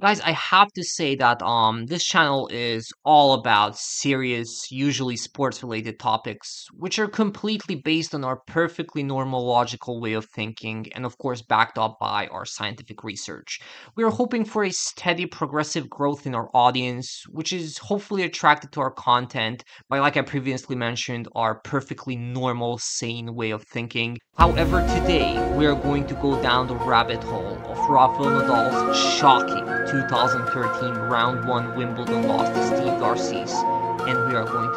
Guys, I have to say that this channel is all about serious, usually sports-related topics, which are completely based on our perfectly normal, logical way of thinking, and of course backed up by our scientific research. We are hoping for a steady, progressive growth in our audience, which is hopefully attracted to our content by, like I previously mentioned, our perfectly normal, sane way of thinking. However, today, we are going to go down the rabbit hole of Rafael Nadal's shocking 2013 Round 1 Wimbledon loss to Steve Darcis, and we are going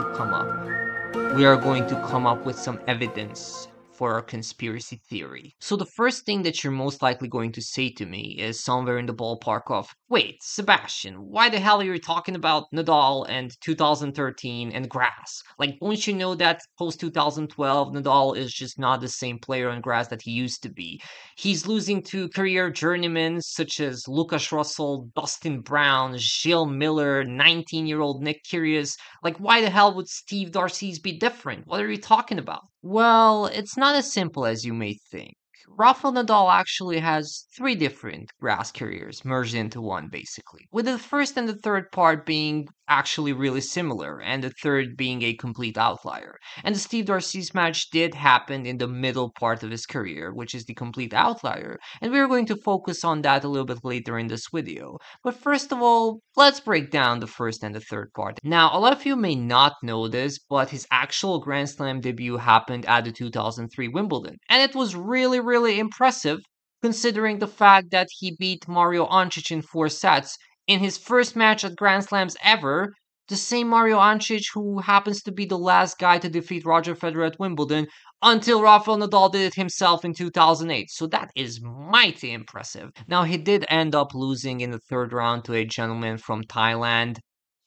to come up with some evidence for our conspiracy theory. So the first thing that you're most likely going to say to me is somewhere in the ballpark of, wait, Sebastian, why the hell are you talking about Nadal and 2013 and grass? Like, don't you know that post-2012 Nadal is just not the same player on grass that he used to be? He's losing to career journeymen such as Lukasz Rosol, Dustin Brown, Gilles Muller, 19-year-old Nick Kyrgios. Like, why the hell would Steve Darcis be different? What are you talking about? Well, it's not as simple as you may think. Rafael Nadal actually has three different grass careers merged into one, basically, with the first and the third part being actually really similar, and the third being a complete outlier. And the Steve Darcis match did happen in the middle part of his career, which is the complete outlier, and we're going to focus on that a little bit later in this video. But first of all, let's break down the first and the third part. Now, a lot of you may not know this, but his actual Grand Slam debut happened at the 2003 Wimbledon, and it was really impressive, considering the fact that he beat Mario Ančić in 4 sets, in his first match at Grand Slams ever, the same Mario Ančić who happens to be the last guy to defeat Roger Federer at Wimbledon, until Rafael Nadal did it himself in 2008, so that is mighty impressive. Now, he did end up losing in the third round to a gentleman from Thailand,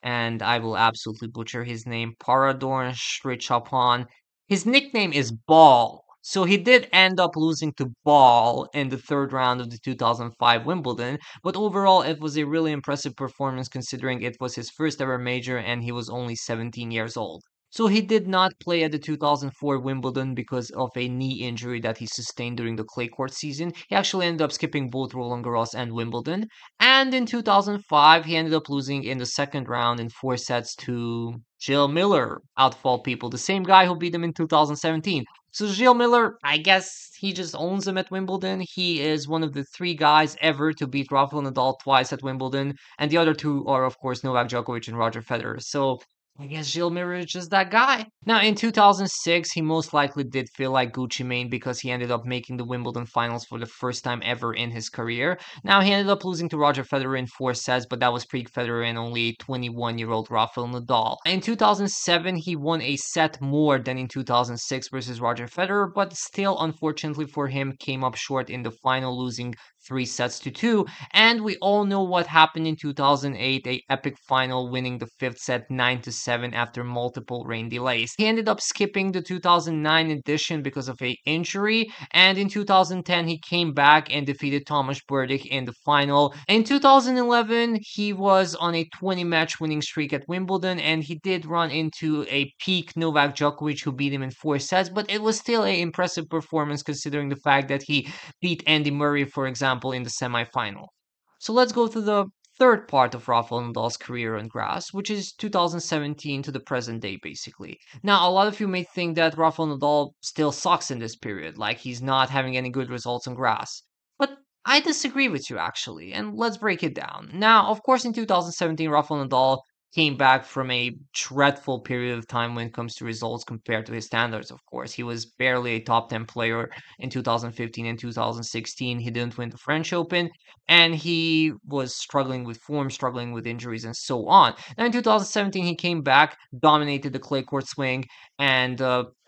and I will absolutely butcher his name, Paradorn Srichaphan. His nickname is Ball. So he did end up losing to Ball in the third round of the 2005 Wimbledon, but overall it was a really impressive performance considering it was his first ever major and he was only 17 years old. So he did not play at the 2004 Wimbledon because of a knee injury that he sustained during the clay court season. He actually ended up skipping both Roland Garros and Wimbledon. And in 2005, he ended up losing in the second round in 4 sets to Gilles Muller, out of all people, the same guy who beat him in 2017. So Gilles Muller, I guess he just owns him at Wimbledon. He is one of the 3 guys ever to beat Rafael Nadal twice at Wimbledon. And the other 2 are, of course, Novak Djokovic and Roger Federer. So I guess Gilles Muller is just that guy. Now, in 2006, he most likely did feel like Gucci Mane because he ended up making the Wimbledon finals for the first time ever in his career. Now, he ended up losing to Roger Federer in 4 sets, but that was pre-Federer and only 21-year-old Rafael Nadal. In 2007, he won a set more than in 2006 versus Roger Federer, but still, unfortunately for him, came up short in the final, losing 3 sets to 2, and we all know what happened in 2008, a epic final, winning the 5th set 9-7 after multiple rain delays. He ended up skipping the 2009 edition because of a injury, and in 2010 he came back and defeated Tomasz Berdych in the final. In 2011, he was on a 20-match winning streak at Wimbledon, and he did run into a peak Novak Djokovic who beat him in 4 sets, but it was still an impressive performance considering the fact that he beat Andy Murray, for example, in the semi-final. So let's go to the third part of Rafael Nadal's career on grass, which is 2017 to the present day, basically. Now, a lot of you may think that Rafael Nadal still sucks in this period, like he's not having any good results on grass. But I disagree with you, actually, and let's break it down. Now, of course, in 2017, Rafael Nadal came back from a dreadful period of time when it comes to results compared to his standards, of course. He was barely a top 10 player in 2015 and 2016. He didn't win the French Open, and he was struggling with form, struggling with injuries, and so on. Now, in 2017, he came back, dominated the clay court swing, and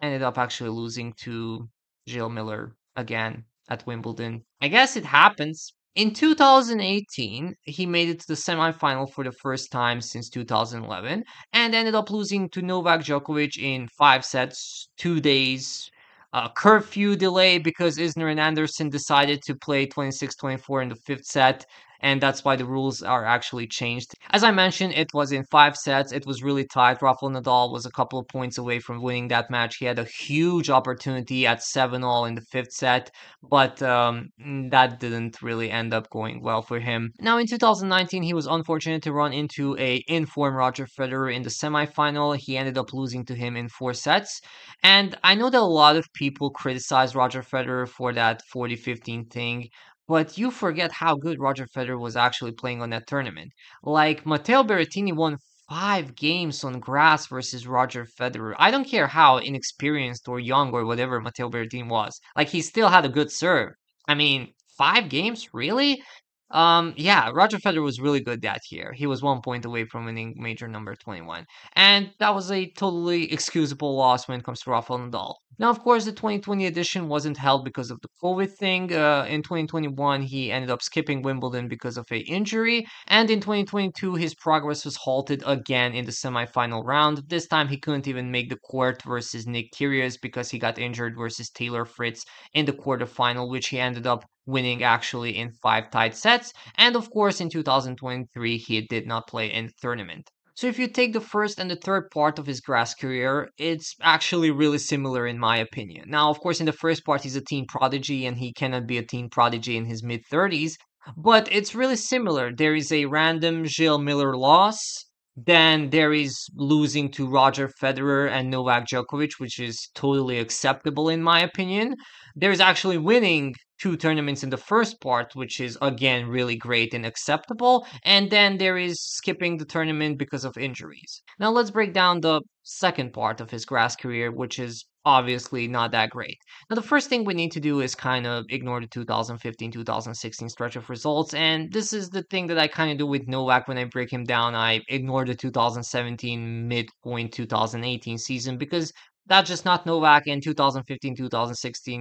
ended up actually losing to Gilles Muller again at Wimbledon. I guess it happens. In 2018, he made it to the semifinal for the first time since 2011 and ended up losing to Novak Djokovic in 5 sets, 2 days, a curfew delay because Isner and Anderson decided to play 26-24 in the 5th set, and that's why the rules are actually changed. As I mentioned, it was in 5 sets. It was really tight. Rafael Nadal was a couple of points away from winning that match. He had a huge opportunity at 7-all in the 5th set, but that didn't really end up going well for him. Now, in 2019, he was unfortunate to run into a in-form Roger Federer in the semifinal. He ended up losing to him in 4 sets, and I know that a lot of people criticize Roger Federer for that 40-15 thing, but you forget how good Roger Federer was actually playing on that tournament. Like, Matteo Berrettini won 5 games on grass versus Roger Federer. I don't care how inexperienced or young or whatever Matteo Berrettini was. Like, he still had a good serve. I mean, 5 games? Really? Yeah, Roger Federer was really good that year. He was 1 point away from winning major number 21. And that was a totally excusable loss when it comes to Rafael Nadal. Now, of course, the 2020 edition wasn't held because of the COVID thing. In 2021, he ended up skipping Wimbledon because of an injury. And in 2022, his progress was halted again in the semifinal round. This time, he couldn't even make the court versus Nick Kyrgios because he got injured versus Taylor Fritz in the quarterfinal, which he ended up winning actually in 5 tied sets. And of course, in 2023, he did not play in the tournament. So if you take the first and the third part of his grass career, it's actually really similar in my opinion. Now, of course, in the first part, he's a teen prodigy and he cannot be a teen prodigy in his mid-30s, but it's really similar. There is a random Gilles Muller loss. Then there is losing to Roger Federer and Novak Djokovic, which is totally acceptable in my opinion. There's actually winning 2 tournaments in the first part, which is again really great and acceptable. And then there is skipping the tournament because of injuries. Now let's break down the second part of his grass career, which is obviously not that great. Now, the first thing we need to do is kind of ignore the 2015-2016 stretch of results, and this is the thing that I kind of do with Novak when I break him down. I ignore the 2017 midpoint 2018 season because that's just not Novak, and 2015-2016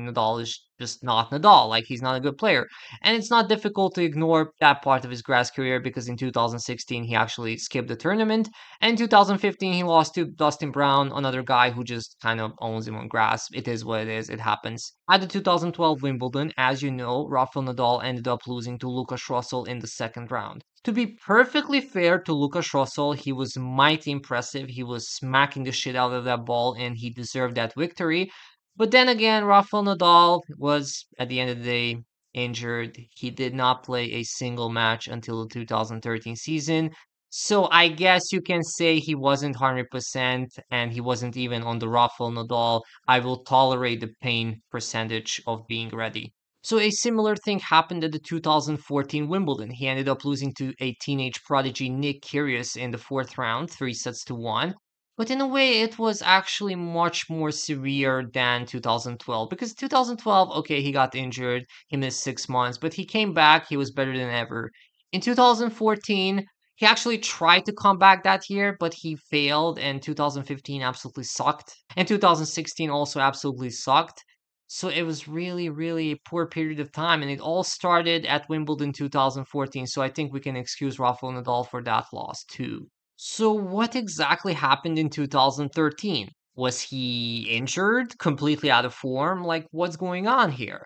Nadal is just not Nadal. Like, he's not a good player. And it's not difficult to ignore that part of his grass career because in 2016 he actually skipped the tournament, and in 2015 he lost to Dustin Brown, another guy who just kind of owns him on grass. It is what it is. It happens. At the 2012 Wimbledon, as you know, Rafael Nadal ended up losing to Lukasz Rosol in the 2nd round. To be perfectly fair to Lukasz Rosol, he was mighty impressive. He was smacking the shit out of that ball and he deserved that victory. But then again, Rafael Nadal was, at the end of the day, injured. He did not play a single match until the 2013 season. So I guess you can say he wasn't 100% and he wasn't even on the Rafael Nadal "I will tolerate the pain" percentage of being ready. So a similar thing happened at the 2014 Wimbledon. He ended up losing to a teenage prodigy, Nick Kyrgios, in the 4th round, 3 sets to 1. But in a way, it was actually much more severe than 2012. Because 2012, okay, he got injured, he missed 6 months, but he came back, he was better than ever. In 2014, he actually tried to come back that year, but he failed, and 2015 absolutely sucked. And 2016 also absolutely sucked. So it was really, really a poor period of time, and it all started at Wimbledon 2014, so I think we can excuse Rafael Nadal for that loss too. So what exactly happened in 2013? Was he injured? Completely out of form? Like, what's going on here?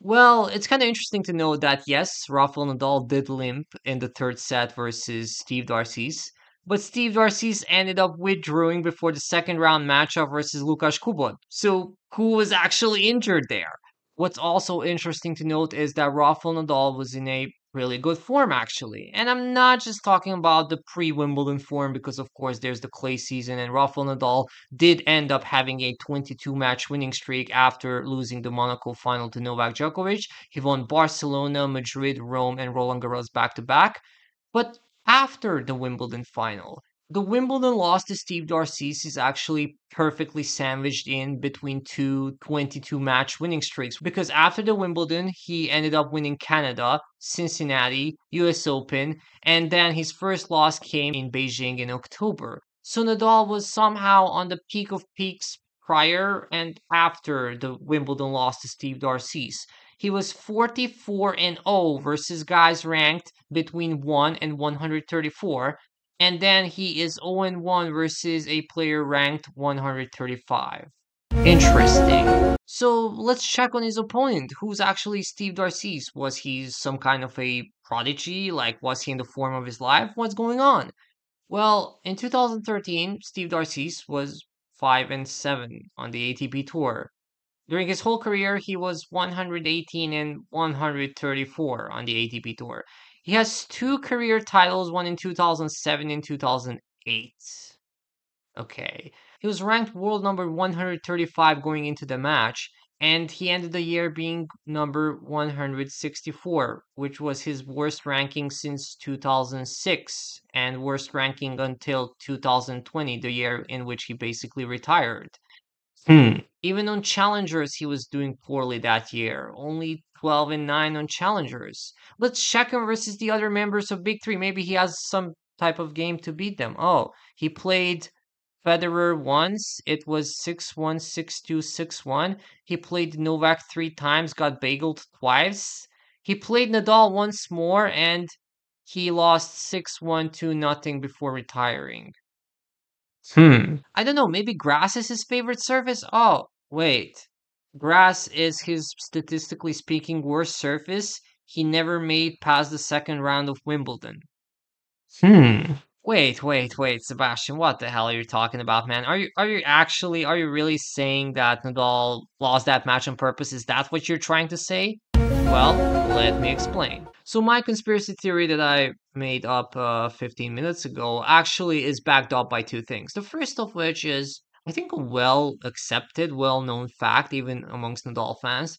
Well, it's kind of interesting to know that, yes, Rafael Nadal did limp in the 3rd set versus Steve Darcis, but Steve Darcis ended up withdrawing before the 2nd round matchup versus Lukasz Kubot. So who was actually injured there? What's also interesting to note is that Rafael Nadal was in a really good form, actually. And I'm not just talking about the pre-Wimbledon form because, of course, there's the clay season, and Rafael Nadal did end up having a 22-match winning streak after losing the Monaco final to Novak Djokovic. He won Barcelona, Madrid, Rome, and Roland Garros back-to-back. But after the Wimbledon final, the Wimbledon loss to Steve Darcis is actually perfectly sandwiched in between 2 22-match winning streaks, because after the Wimbledon, he ended up winning Canada, Cincinnati, US Open, and then his first loss came in Beijing in October. So Nadal was somehow on the peak of peaks prior and after the Wimbledon loss to Steve Darcis. He was 44-0 versus guys ranked between 1 and 134. And then he is 0-1 versus a player ranked 135. Interesting. So let's check on his opponent. Who's actually Steve Darcis? Was he some kind of a prodigy? Like, was he in the form of his life? What's going on? Well, in 2013, Steve Darcis was 5-7 on the ATP Tour. During his whole career, he was 118-134 on the ATP Tour. He has two career titles, one in 2007 and 2008. Okay. He was ranked world number 135 going into the match, and he ended the year being number 164, which was his worst ranking since 2006, and worst ranking until 2020, the year in which he basically retired. Even on Challengers, he was doing poorly that year. Only 12-9 on Challengers. Let's check him versus the other members of Big Three. Maybe he has some type of game to beat them. Oh, he played Federer once. It was 6-1, 6-2, 6-1. He played Novak 3 times, got bageled twice. He played Nadal once more, and he lost 6-1, 2-0 before retiring. I don't know, maybe grass is his favorite surface? Oh, wait. Grass is his, statistically speaking, worst surface. He never made past the second round of Wimbledon. Wait, Sebastian, what the hell are you talking about, man? Are you really saying that Nadal lost that match on purpose? Is that what you're trying to say? Well, let me explain. So my conspiracy theory that I made up 15 minutes ago actually is backed up by two things. The first of which is, I think, a well-accepted, well-known fact, even amongst Nadal fans,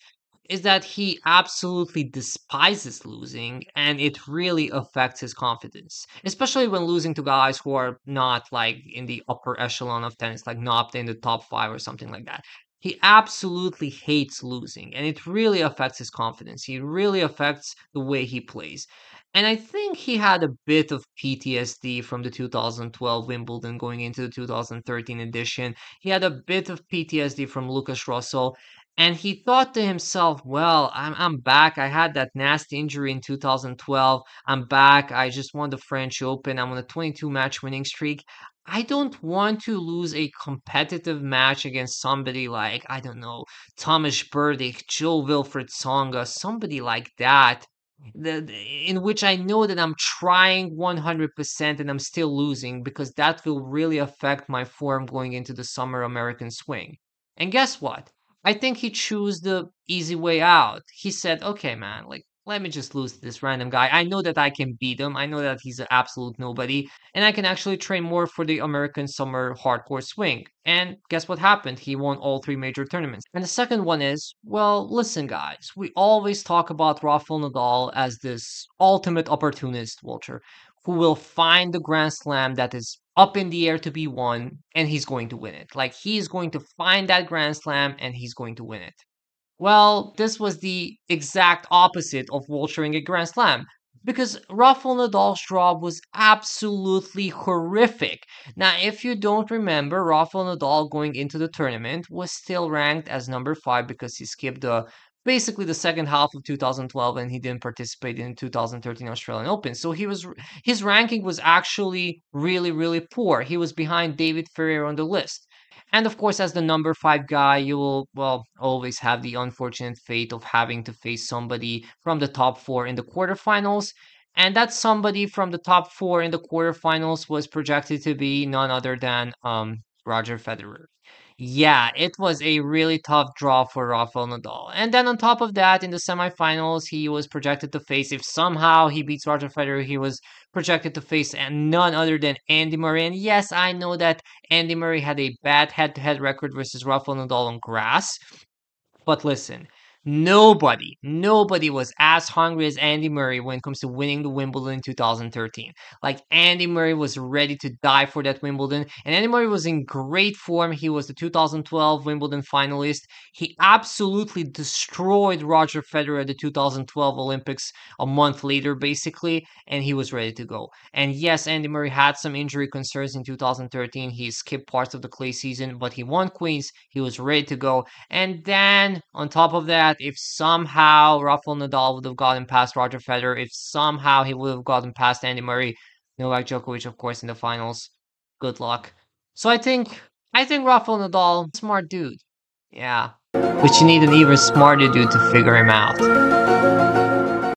is that he absolutely despises losing, and it really affects his confidence. Especially when losing to guys who are not, like, in the upper echelon of tennis, like not in the top 5 or something like that. He absolutely hates losing, and it really affects his confidence. It really affects the way he plays. And I think he had a bit of PTSD from the 2012 Wimbledon going into the 2013 edition. He had a bit of PTSD from Lukasz Rosol, and he thought to himself, well, I'm back. I had that nasty injury in 2012. I'm back. I just won the French Open. I'm on a 22-match winning streak. I don't want to lose a competitive match against somebody like, I don't know, Tomasz Berdych, Joe Wilfried Tsonga, somebody like that, in which I know that I'm trying 100% and I'm still losing, because that will really affect my form going into the summer American swing. And guess what? I think he chose the easy way out. He said, okay, man, like, let me just lose to this random guy. I know that I can beat him. I know that he's an absolute nobody. And I can actually train more for the American summer hardcore swing. And guess what happened? He won all 3 major tournaments. And the second one is, well, listen, guys. We always talk about Rafael Nadal as this ultimate opportunist, Walter, who will find the Grand Slam that is up in the air to be won, and he's going to win it. Like, he's going to find that Grand Slam, and he's going to win it. Well, this was the exact opposite of vulturing a Grand Slam, because Rafael Nadal's draw was absolutely horrific. Now, if you don't remember, Rafael Nadal going into the tournament was still ranked as number 5 because he skipped basically the second half of 2012, and he didn't participate in 2013 Australian Open. So his ranking was actually really, really poor. He was behind David Ferrer on the list. And of course, as the number 5 guy, you will, well, always have the unfortunate fate of having to face somebody from the top 4 in the quarterfinals. And that somebody from the top 4 in the quarterfinals was projected to be none other than Roger Federer. Yeah, it was a really tough draw for Rafael Nadal. And then on top of that, in the semifinals, he was projected to face, if somehow he beats Roger Federer, he was projected to face none other than Andy Murray. And yes, I know that Andy Murray had a bad head-to-head record versus Rafael Nadal on grass. But listen, nobody was as hungry as Andy Murray when it comes to winning the Wimbledon in 2013. Like, Andy Murray was ready to die for that Wimbledon, and Andy Murray was in great form. He was the 2012 Wimbledon finalist. He absolutely destroyed Roger Federer at the 2012 Olympics a month later, basically, and he was ready to go. And yes, Andy Murray had some injury concerns in 2013. He skipped parts of the clay season, but he won Queens. He was ready to go. And then, on top of that, if somehow Rafael Nadal would have gotten past Roger Federer, if somehow he would have gotten past Andy Murray, Novak Djokovic, of course, in the finals, good luck. So I think Rafael Nadal, smart dude. Yeah, but you need an even smarter dude to figure him out.